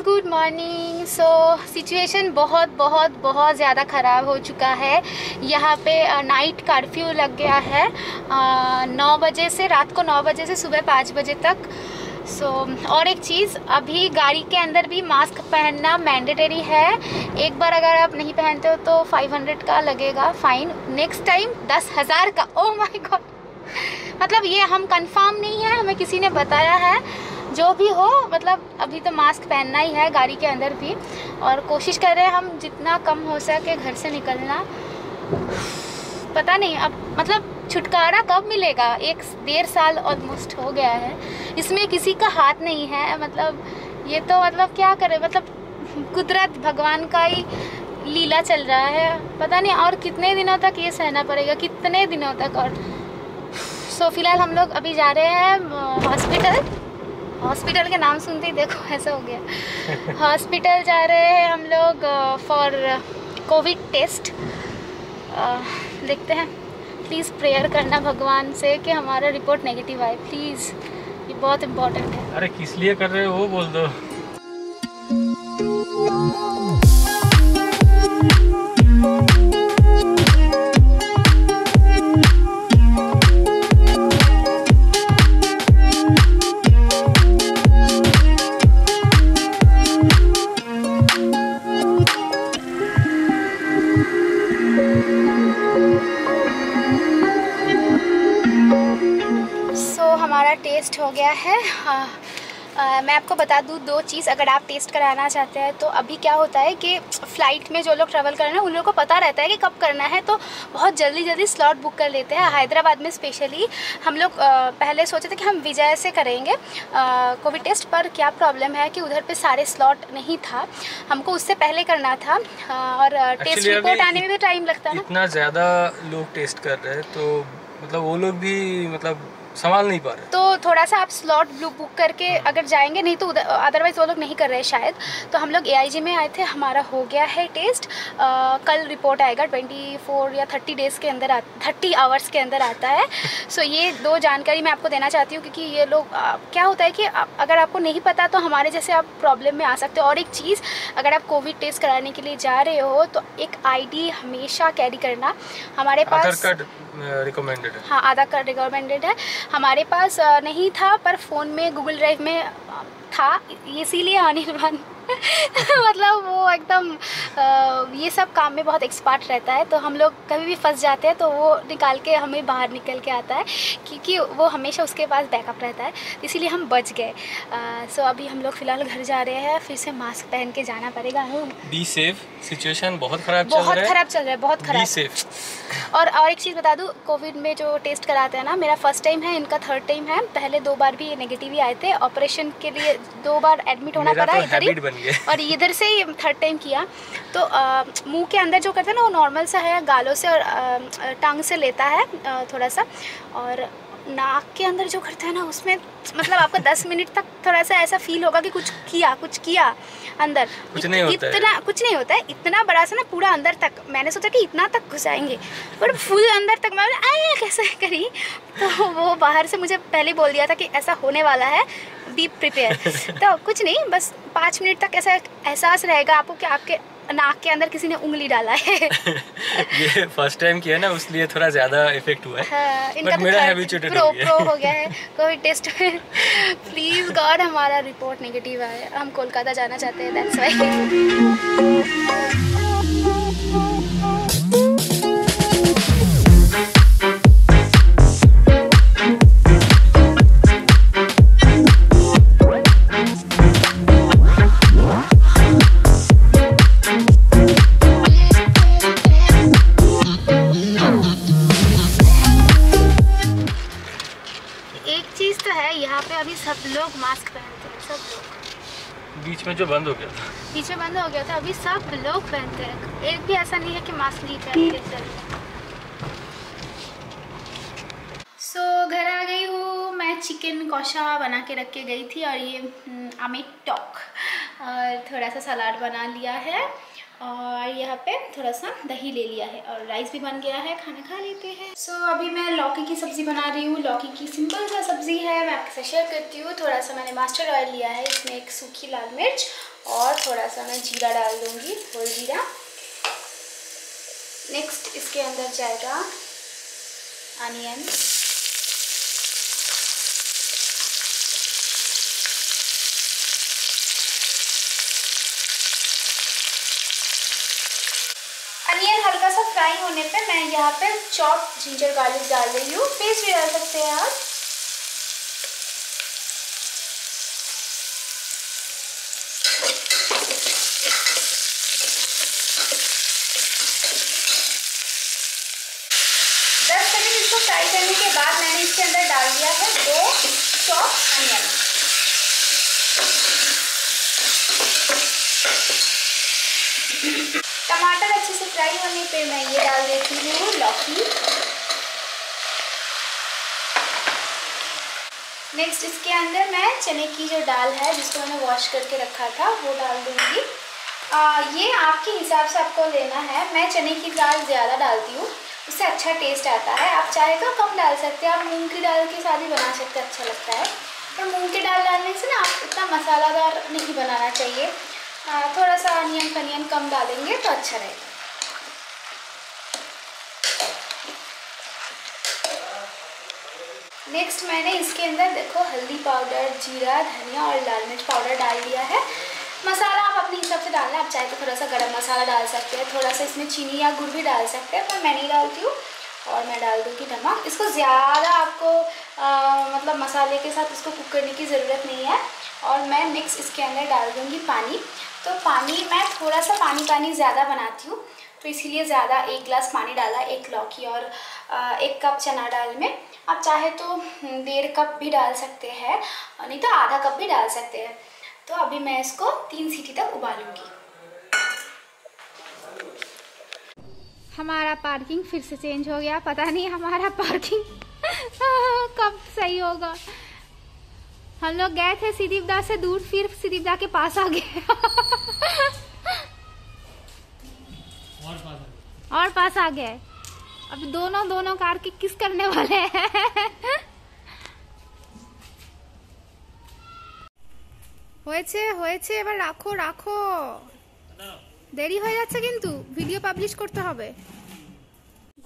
Guys good morning. So situation बहुत बहुत बहुत ज़्यादा ख़राब हो चुका है। यहाँ पे नाइट कर्फ्यू लग गया है 9 बजे से, रात को 9 बजे से सुबह 5 बजे तक। सो और एक चीज़, अभी गाड़ी के अंदर भी मास्क पहनना मैंडेटरी है। एक बार अगर आप नहीं पहनते हो तो 500 का लगेगा फ़ाइन, नेक्स्ट टाइम 10,000 का। ओह माय गॉड, मतलब ये हम कंफर्म नहीं है, हमें किसी ने बताया है। जो भी हो, मतलब अभी तो मास्क पहनना ही है गाड़ी के अंदर भी, और कोशिश कर रहे हैं हम जितना कम हो सके घर से निकलना। पता नहीं अब मतलब छुटकारा कब मिलेगा। 1-1.5 साल ऑलमोस्ट हो गया है, इसमें किसी का हाथ नहीं है। मतलब ये तो मतलब क्या करें, मतलब कुदरत भगवान का ही लीला चल रहा है। पता नहीं और कितने दिनों तक ये सहना पड़ेगा, कितने दिनों तक। और सो फिलहाल हम लोग अभी जा रहे हैं हॉस्पिटल के नाम सुनते ही देखो ऐसा हो गया। हॉस्पिटल जा रहे हैं हम लोग फॉर कोविड टेस्ट। देखते हैं, प्लीज़ प्रेयर करना भगवान से कि हमारा रिपोर्ट नेगेटिव आए प्लीज़, ये बहुत इम्पोर्टेंट है। अरे किस लिए कर रहे हो वो बोल दो। टेस्ट हो गया है। मैं आपको बता दूँ दो चीज़, अगर आप टेस्ट कराना चाहते हैं तो अभी क्या होता है कि फ़्लाइट में जो लोग ट्रैवल कर रहे हैं उन लोगों को पता रहता है कि कब करना है, तो बहुत जल्दी जल्दी स्लॉट बुक कर लेते हैं। हैदराबाद में स्पेशली हम लोग पहले सोचे थे कि हम विजय से करेंगे कोविड टेस्ट, पर क्या प्रॉब्लम है कि उधर पे सारे स्लॉट नहीं था, हमको उससे पहले करना था। और टेस्ट रिपोर्ट आने में भी टाइम लगता है ना, इतना ज़्यादा लोग टेस्ट कर रहे हैं तो मतलब वो लोग भी मतलब संभाल नहीं पा रहे, तो थोड़ा सा आप स्लॉट बुक करके अगर जाएंगे, नहीं तो अदरवाइज वो लोग नहीं कर रहे शायद। तो हम लोग AIG में आए थे, हमारा हो गया है टेस्ट। कल रिपोर्ट आएगा, 24 या 30 डेज़ के अंदर 30 आवर्स के अंदर आता है। सो ये दो जानकारी मैं आपको देना चाहती हूँ, क्योंकि ये लोग क्या होता है कि अगर आपको नहीं पता तो हमारे जैसे आप प्रॉब्लम में आ सकते हो। और एक चीज़, अगर आप कोविड टेस्ट कराने के लिए जा रहे हो तो एक ID हमेशा कैरी करना। हमारे पास आधार कार्ड रिकमेंडेड है। हाँ, आधार कार्ड रिकमेंडेड है। हमारे पास नहीं था, पर फ़ोन में गूगल ड्राइव में था, इसीलिए अनिर्बान मतलब वो एकदम ये सब काम में बहुत एक्सपर्ट रहता है, तो हम लोग कभी भी फंस जाते हैं तो वो निकाल के हमें बाहर निकल के आता है, क्योंकि वो हमेशा उसके पास बैकअप रहता है, इसीलिए हम बच गए। सो अभी हम लोग फ़िलहाल घर जा रहे हैं, फिर से मास्क पहन के जाना पड़ेगा। बी सेफ, सिचुएशन बहुत ख़राब चल रहा है, बहुत ख़राब। Be safe. और एक चीज़ बता दूँ, कोविड में जो टेस्ट कराते हैं ना, मेरा फर्स्ट टाइम है, इनका थर्ड टाइम है। पहले 2 बार भी ये नेगेटिव ही आए थे, ऑपरेशन के लिए 2 बार एडमिट होना पड़ा इधर ही, और इधर से ही 3rd टाइम किया। तो मुंह के अंदर जो करते हैं ना वो नॉर्मल सा है, गालों से और टंग से लेता है थोड़ा सा, और नाक के अंदर जो करते हैं ना उसमें मतलब आपको 10 मिनट तक थोड़ा सा ऐसा फील होगा कि कुछ किया अंदर, कुछ नहीं होता है। इतना कुछ नहीं होता है, इतना बड़ा सा ना पूरा अंदर तक। मैंने सोचा कि इतना तक घुसाएंगे, पर फुल अंदर तक। मैं आए कैसे करी, तो वो बाहर से मुझे पहले बोल दिया था कि ऐसा होने वाला है, बी प्रिपेयर। तो कुछ नहीं, बस 5 मिनट तक ऐसा एहसास रहेगा आपको कि आपके नाक के अंदर किसी ने उंगली डाला है। ये फर्स्ट टाइम किया ना, उसलिए थोड़ा ज़्यादा इफेक्ट हुआ है। हाँ, इनका तो मेरा हैबिटेटेड हो गया है कोविड टेस्ट में। प्लीज़ गॉड हमारा रिपोर्ट नेगेटिव आए, हम कोलकाता जाना चाहते हैं, दैट्स व्हाई। बीच में बंद हो गया था, अभी सब लोग पहनते हैं, एक भी ऐसा नहीं है कि मास्क नहीं पहनते। सो घर आ गई हूँ मैं, चिकन कौशा बना के रख के गई थी, और ये आमिट टॉक, और थोड़ा सा सलाद बना लिया है, और यहाँ पे थोड़ा सा दही ले लिया है, और राइस भी बन गया है, खाना खा लेते हैं। सो अभी मैं लौकी की सब्ज़ी बना रही हूँ। लौकी की सिंपल सा सब्ज़ी है, मैं आपके साथ शेयर करती हूँ। थोड़ा सा मैंने मास्टर्ड ऑयल लिया है, इसमें एक सूखी लाल मिर्च और थोड़ा सा मैं जीरा डाल दूँगी, होल जीरा। नेक्स्ट इसके अंदर जाएगा अनियन। अनियन हल्का सा फ्राई होने पे मैं यहाँ पे चॉप जिंजर गार्लिक डाल रही हूँ, पेस्ट भी डाल सकते हैं आप। फ्राई करने के बाद मैंने इसके अंदर डाल दिया है 2 चॉप अनियन। टमाटर अच्छे से फ्राई होने पे मैं ये डाल देती हूँ लौकी। नेक्स्ट इसके अंदर मैं चने की जो दाल है जिसको मैंने वॉश करके रखा था वो डाल दूँगी। ये आपके हिसाब से आपको लेना है। मैं चने की दाल ज़्यादा डालती हूँ, उससे अच्छा टेस्ट आता है। आप चाहे तो कम डाल सकते हैं, आप मूंग की दाल के साथ ही बना सकते हैं, अच्छा लगता है। पर मूंग की दाल डालने से ना आप इतना मसालादार नहीं बनाना चाहिए, थोड़ा सा अनियन फनियन कम डालेंगे तो अच्छा रहेगा। नेक्स्ट मैंने इसके अंदर देखो हल्दी पाउडर, जीरा, धनिया और लाल मिर्च पाउडर डाल दिया है। मसाला आप अपने हिसाब से डालना है, आप चाहे तो थोड़ा सा गरम मसाला डाल सकते हैं, थोड़ा सा इसमें चीनी या गुड़ भी डाल सकते हैं, पर मैं नहीं डालती हूँ। और मैं डाल दूँगी नमक। इसको ज़्यादा आपको मतलब मसाले के साथ इसको कुक करने की ज़रूरत नहीं है। और मैं मिक्स इसके अंदर डाल दूँगी पानी। तो पानी मैं थोड़ा सा पानी ज़्यादा बनाती हूँ, तो इसीलिए ज़्यादा 1 गिलास पानी डाला, 1 लौकी और 1 कप चना दाल में। आप चाहे तो 1.5 कप भी डाल सकते हैं, नहीं तो आधा कप भी डाल सकते हैं। तो अभी मैं इसको 3 सीटी तक उबालूंगी। हमारा पार्किंग फिर से चेंज हो गया, पता नहीं हमारा पार्किंग कब सही होगा। हम लोग गए थे सिदीपदा से दूर, फिर सिदीपदा के पास आ गए और पास आ गए। अब दोनों कार के किस करने वाले हैं। হয়েছে এবার রাখো দেরি হয়ে যাচ্ছে কিন্তু ভিডিও পাবলিশ করতে হবে।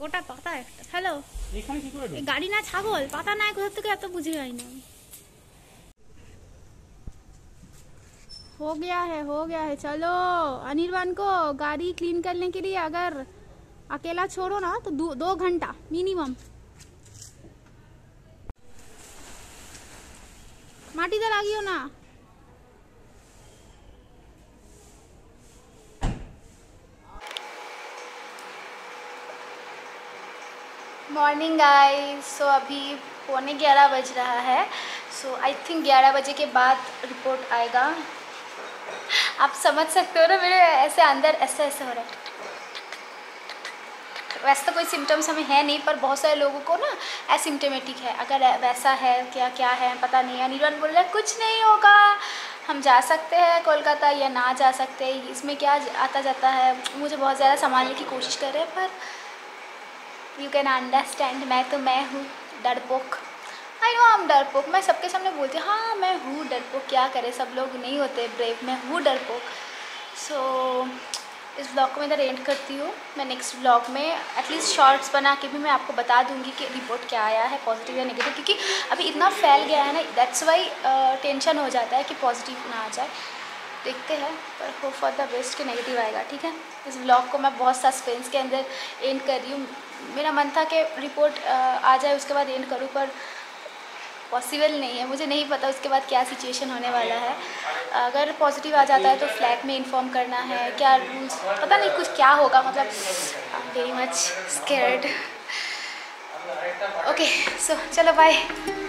গোটা পাতা একটা। হ্যালো এখানে কি করে গাড়ি না ছাগল পাতা নাই কোথা থেকে এত বুঝি হয় না। हो गया है चलो अनिर्बान को गाड़ी क्लीन करने के लिए अगर अकेला छोड़ो ना तो 2 घंटा मिनिमम। माटी दे लागियो ना। Morning guys. सो अभी 11:15 बज रहा है। सो आई थिंक 11 बजे के बाद रिपोर्ट आएगा। आप समझ सकते हो ना मेरे ऐसे अंदर ऐसा हो रहा है। वैसे तो कोई सिम्टम्स हमें है नहीं, पर बहुत सारे लोगों को ना एसिम्टोमेटिक है। अगर वैसा है क्या है पता नहीं। अनिर्बान बोल रहा है कुछ नहीं होगा, हम जा सकते हैं कोलकाता या ना जा सकते, इसमें क्या आता जाता है। मुझे बहुत ज़्यादा संभालने की कोशिश कर रहे हैं, पर यू कैन अंडरस्टैंड मैं हूँ डरपोक। आई नो आई एम डरपोक। मैं सबके सामने बोलती हूँ हाँ मैं हूँ डरपोक, क्या करें, सब लोग नहीं होते ब्रेव, मैं हूँ डरपोक। सो इस ब्लॉग को मैं इधर एंड करती हूँ। मैं नेक्स्ट ब्लॉग में एटलीस्ट शॉर्ट्स बना के भी मैं आपको बता दूँगी कि रिपोर्ट क्या आया है, पॉजिटिव या नेगेटिव, क्योंकि अभी इतना फैल गया है ना, दैट्स वाई टेंशन हो जाता है कि पॉजिटिव ना आ जाए। देखते हैं, पर होप फॉर द बेस्ट कि नेगेटिव आएगा। ठीक है, इस ब्लॉग को मैं बहुत सस्पेंस के अंदर एंड कर रही हूँ। मेरा मन था कि रिपोर्ट आ जाए उसके बाद एंड करूँ, पर पॉसिबल नहीं है। मुझे नहीं पता उसके बाद क्या सिचुएशन होने वाला है। अगर पॉजिटिव आ जाता है तो फ्लैट में इन्फॉर्म करना है, क्या रूल्स, पता नहीं कुछ क्या होगा। मतलब very much scared. Okay so चलो बाय।